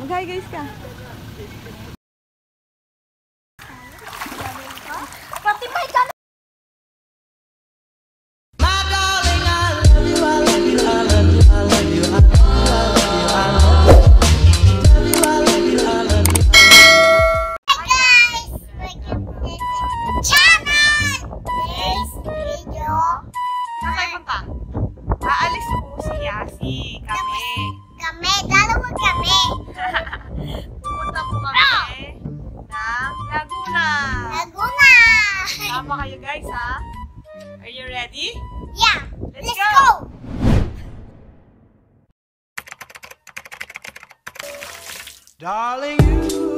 Mag-hi guys ka. Aalis po si Yassi. Kami. Dalawa kami. Pupunta po kami ng Laguna. Tama kayo guys ha. Are you ready? Yeah. Let's go. Darling you.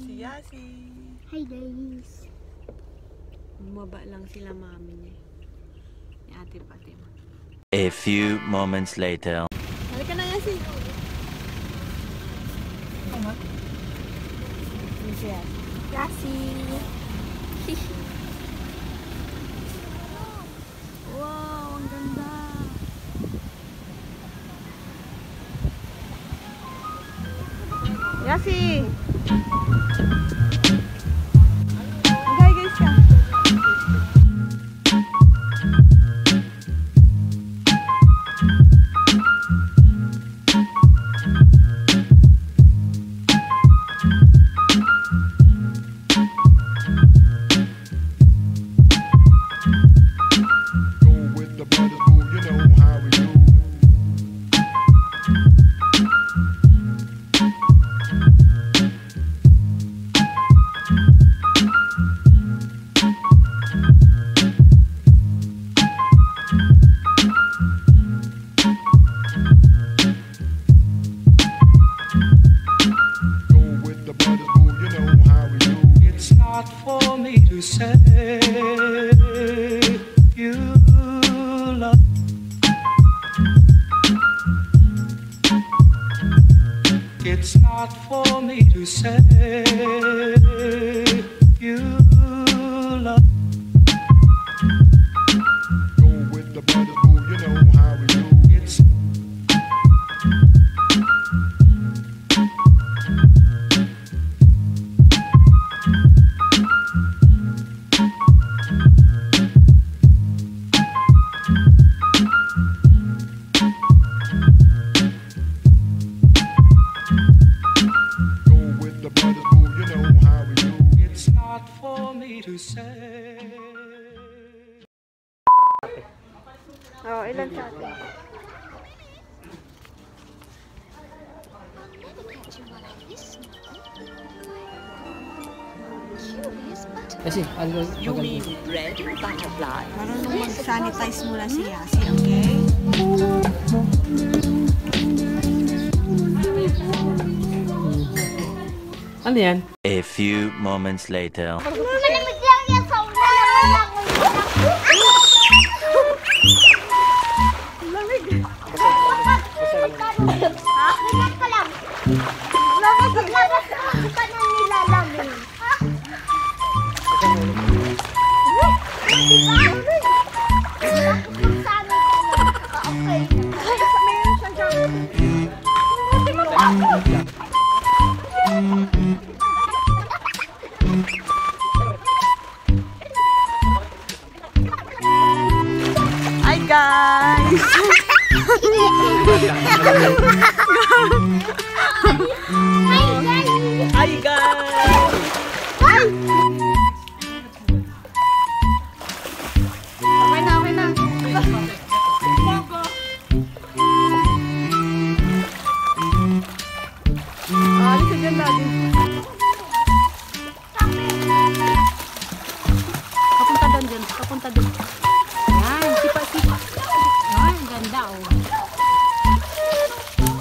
Hi guys! Bumaba lang sila mami niya. Ni Ate Fatima. A few moments later. Halika na Yassi! Ano? Yassi! Wow! Ang ganda! Yassi! It's not for me to say you love. Go with the brothers, boo, you know how we do. Oh, ilan sa atin? Kasi, Julie, bread, butterfly. Marunong mag-sanitize muna si Yassi, okay? Ano yan? A few moments later. Hi guys. Hi guys. Sige, Daddy. Papunta doon dyan. Papunta doon. Ayan, sipa-sipa. Ayan, ganda oh.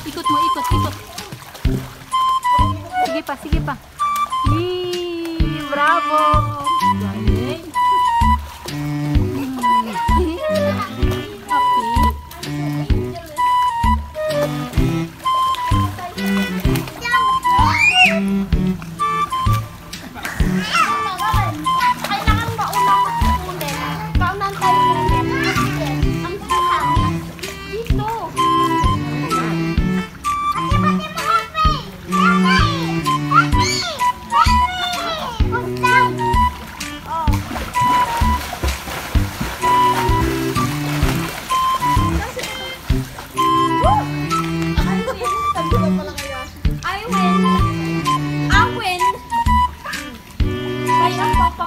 Ikot mo, ikot, ikot. Sige pa, sige pa. Yee, bravo! Galing.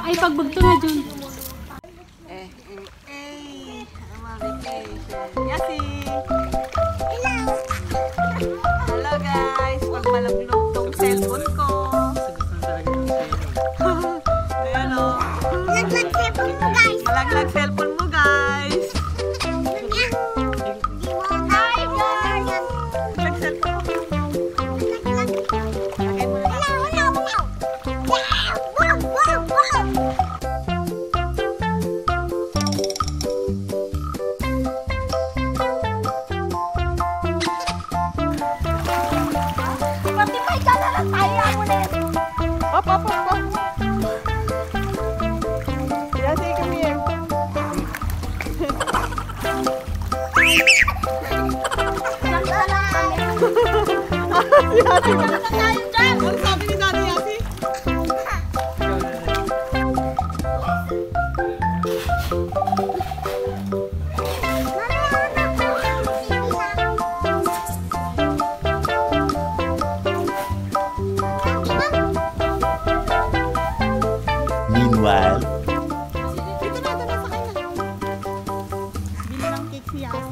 Ay, pagbagto na dyan. Yassi! Hello! Hello guys! Huwag malaglog tong cellphone ko. Ayan o. Malaglag cellphone mo guys! Malaglag cellphone mo guys! Hi guys! Malaglag cellphone mo. Ano sabi ni Daddy Yassi? Meanwhile, dito na ito na sa kanya. Bili ng cake si Yassi.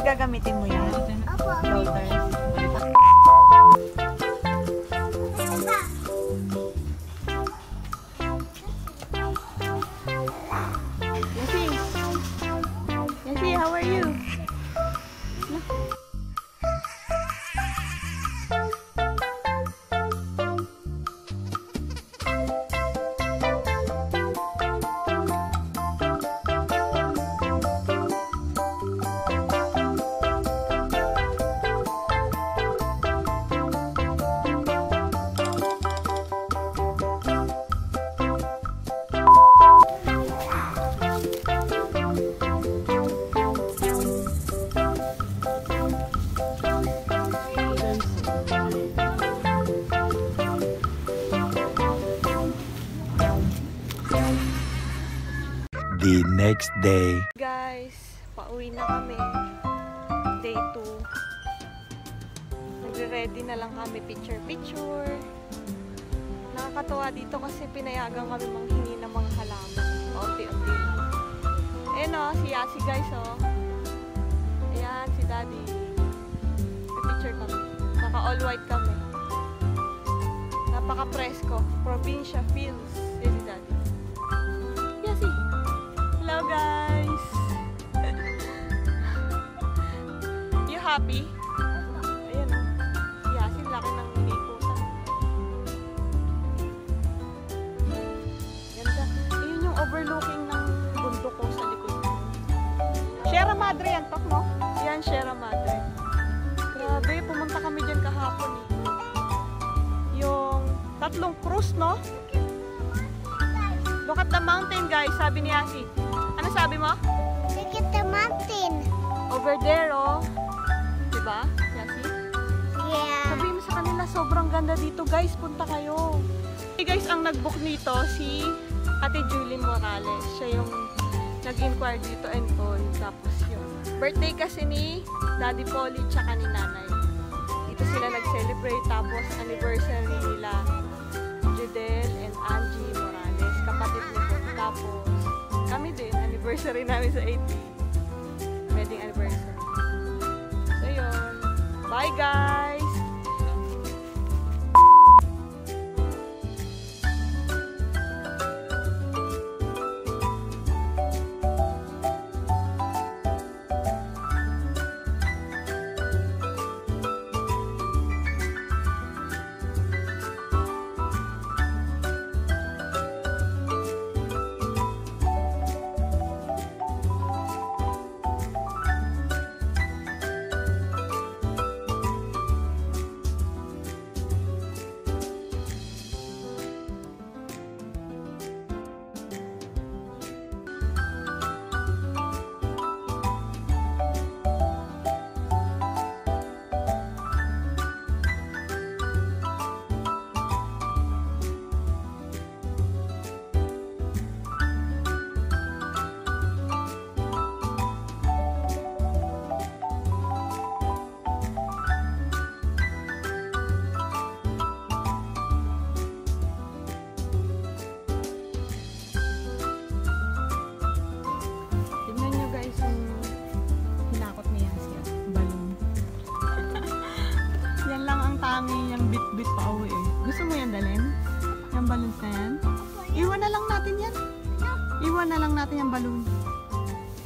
Gagamitin mo yan? Opo. Yassi! Yassi, how are you? The next day. Guys, pauwi na kami. Day 2. Nagre-ready na lang kami picture-picture. Nakakatawa dito kasi pinayagan kami manghingi ng mga halaman. Unti-unti. Ayan o, si Yassi guys o. Ayan, si Daddy. Picture kami. Naka-all white kami. Napaka-presko. Provincia feels. Ayan si Daddy. Yassi! Hello guys! You happy? Ayan o. Si Yassi, laki ng minikutan. Ganda. Ayun yung overlooking ng bundok ko sa likod. Sierra Madre yan, Pak, no? Yan, Sierra Madre. Grabe, pumunta kami dyan kahapon eh. Yung tatlong cruise, no? Look at the mountain guys, sabi ni Yassi. Ano sabi mo? Look at the mountain. Over there, oh. Diba, Yassi? Yeah. Sabihin mo sa kanila, sobrang ganda dito guys. Punta kayo. Hey guys, ang nag-book nito si Ate Julie Morales. Siya yung nag-inquire dito and all. Tapos yun. Birthday kasi ni Daddy Polly tsaka ni Nanay. Dito sila nag-celebrate. Tapos anniversary nila Judel and Angie Morales. Kapatid nito. Tapos kami din. Anniversary namin sa 18. Wedding anniversary. So yun. Bye guys! Yung balloon.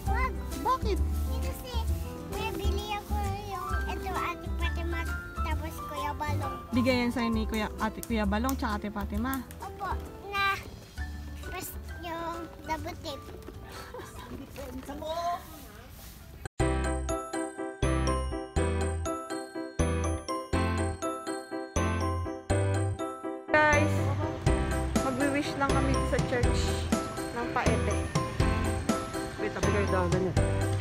Wag. Bakit? Kasi bibili ako yung ito Ate Fatima tapos Kuya Balong. Bigay yan sa'yo ni Kuya Balong tsaka Ate Fatima. Opo. Na tapos yung double tape. Guys, mag-wish lang kami sa church ng Paete. Wait, tapos kayo daw ganyan.